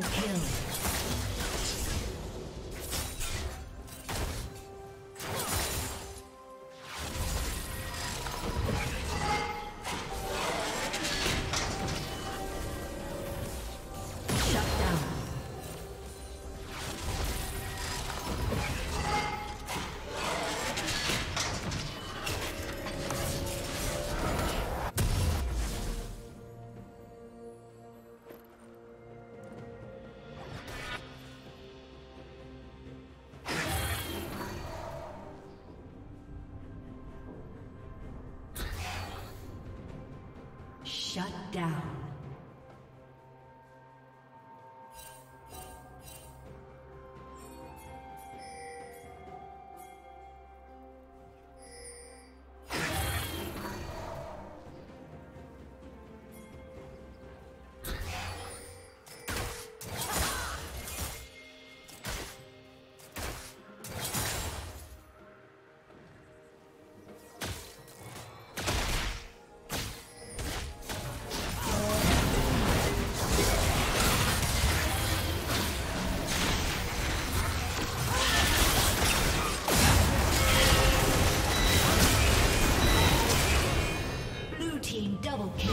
Double kill. Shut down. Double kill.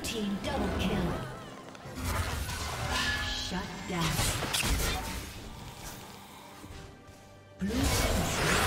Blue team double kill. Shut down. Blue team.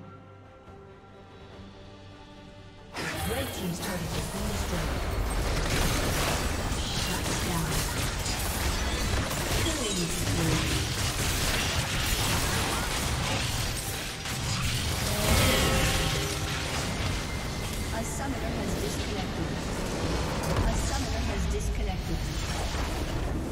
Red team's turret has been destroyed. Shut down. Killing spree. A summoner has disconnected.